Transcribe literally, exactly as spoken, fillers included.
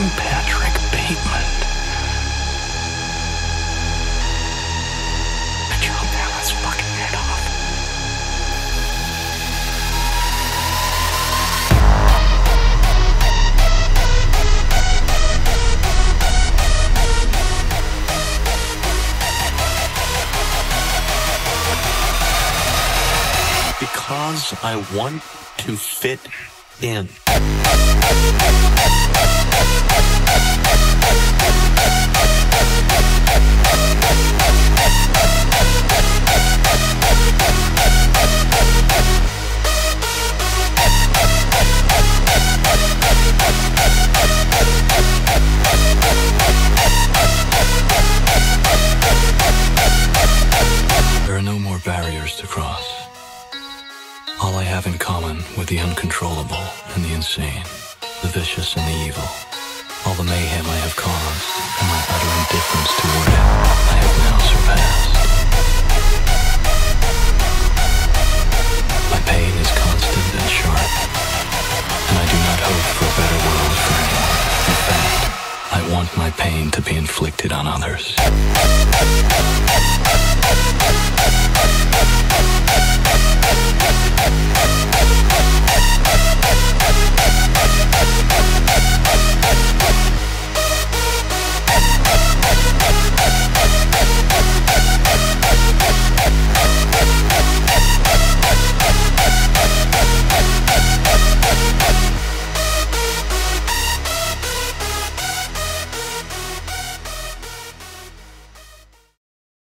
I'm Patrick Bateman. I chopped Alan's fucking head off. Because I want to fit in. There are no more barriers to cross. All I have in common with the uncontrollable and the insane, the vicious and the evil, all the mayhem I have caused, and my utter indifference toward it, I have now surpassed. My pain is constant and sharp, and I do not hope for a better world for anyone. In fact, I want my pain to be inflicted on others.